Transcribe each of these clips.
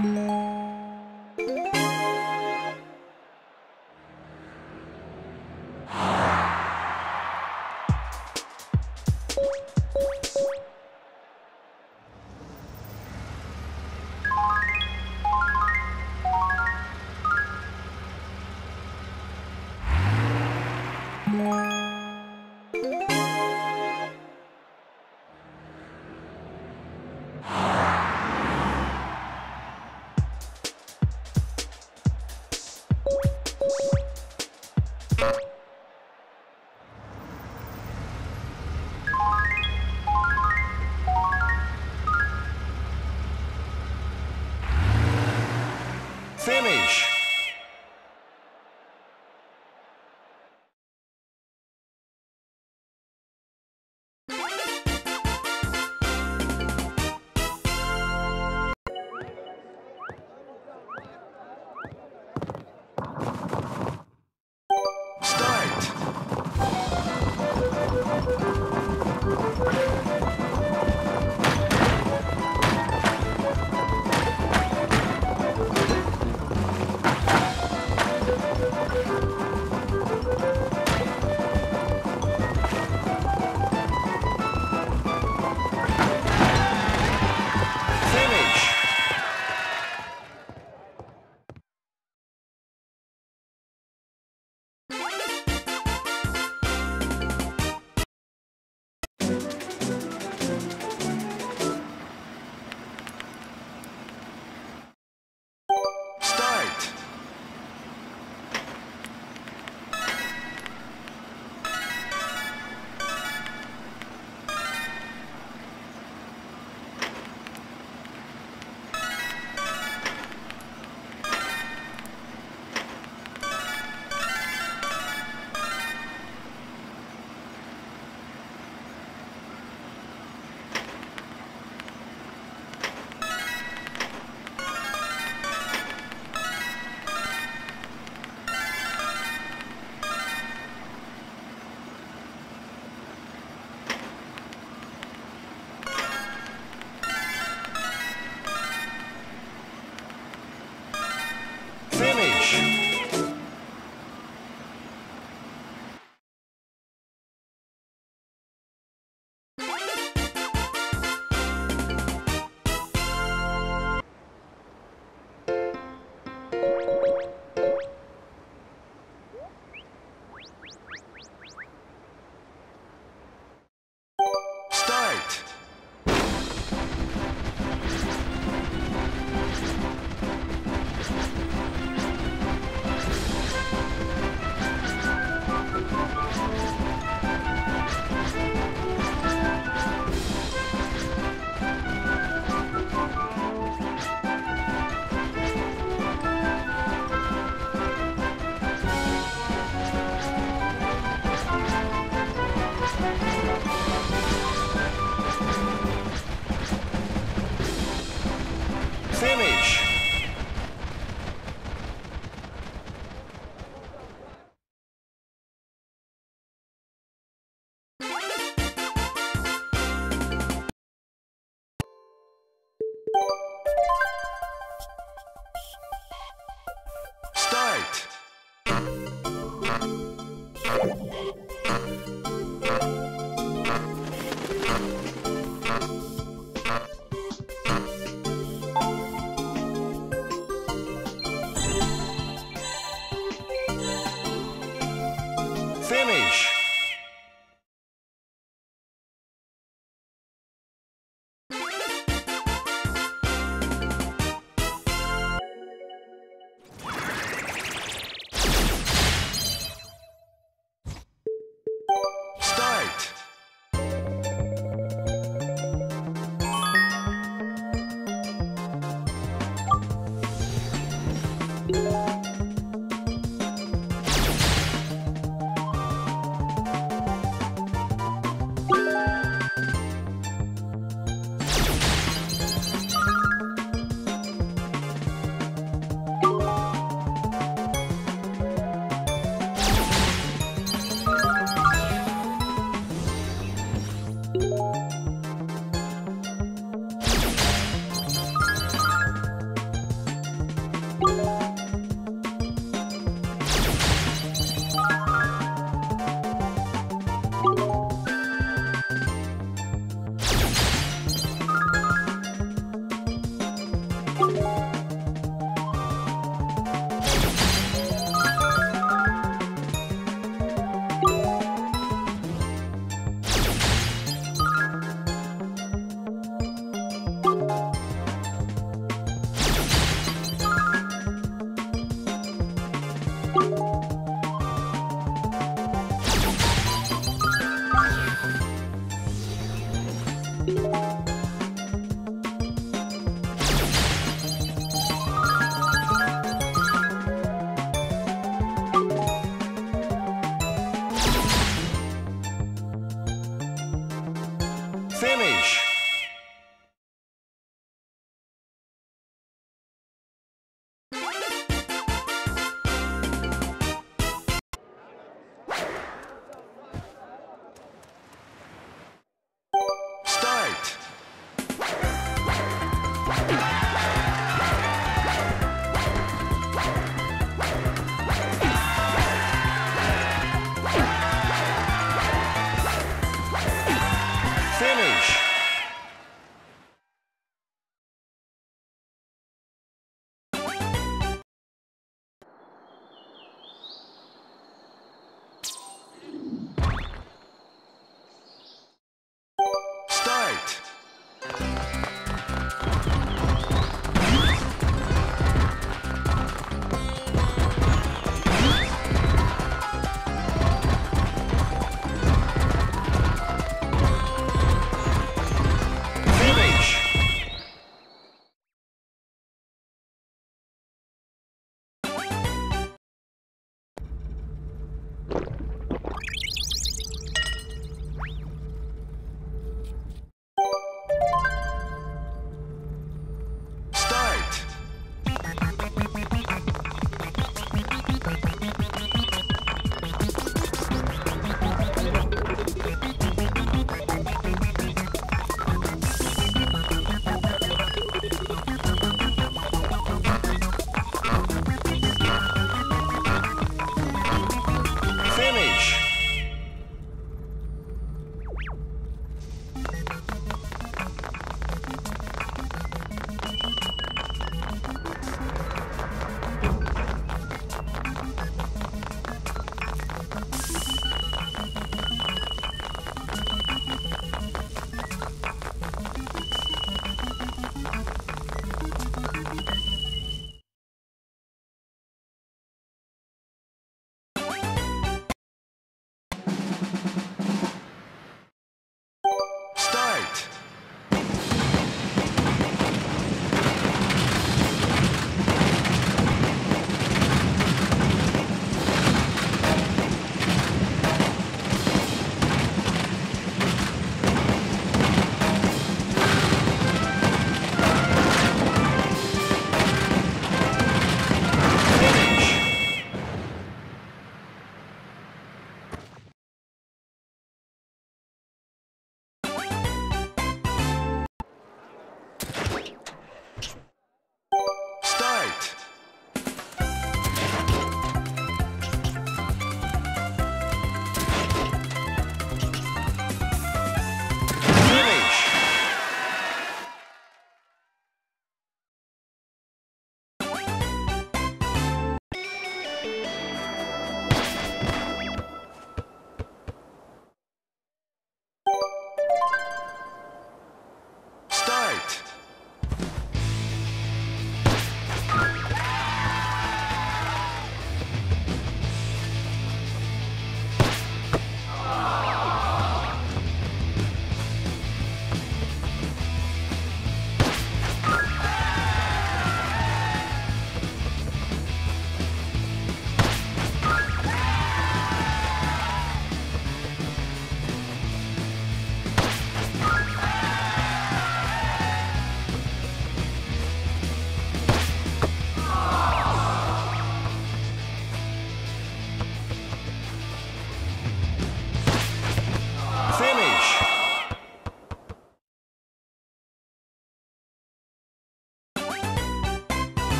Finish.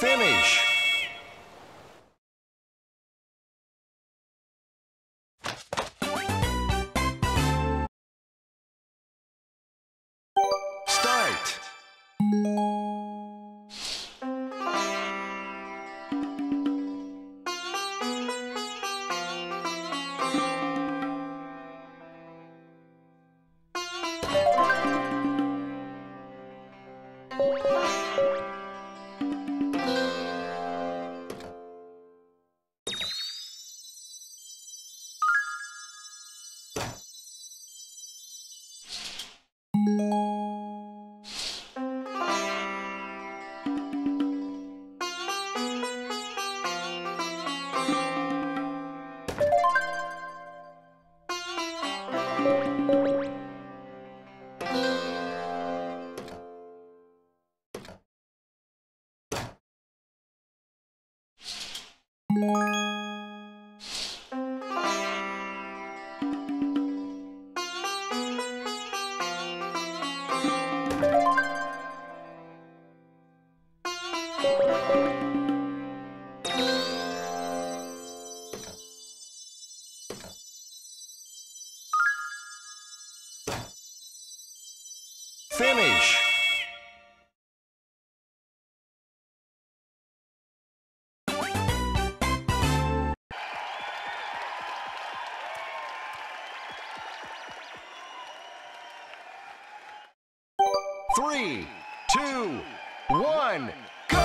finish. Start. Finish. Three, two, one, go!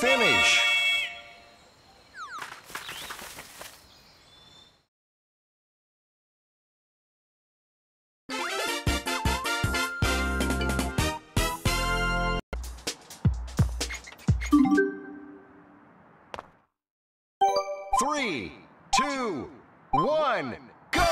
Finish. 3, 2, 1, go!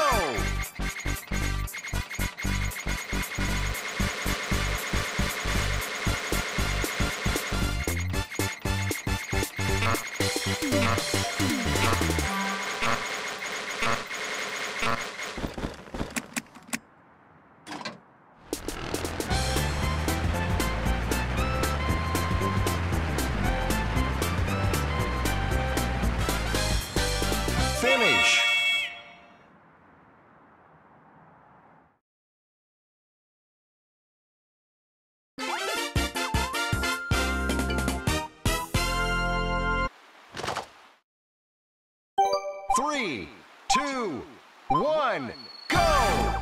Finish. Three, two, one, go!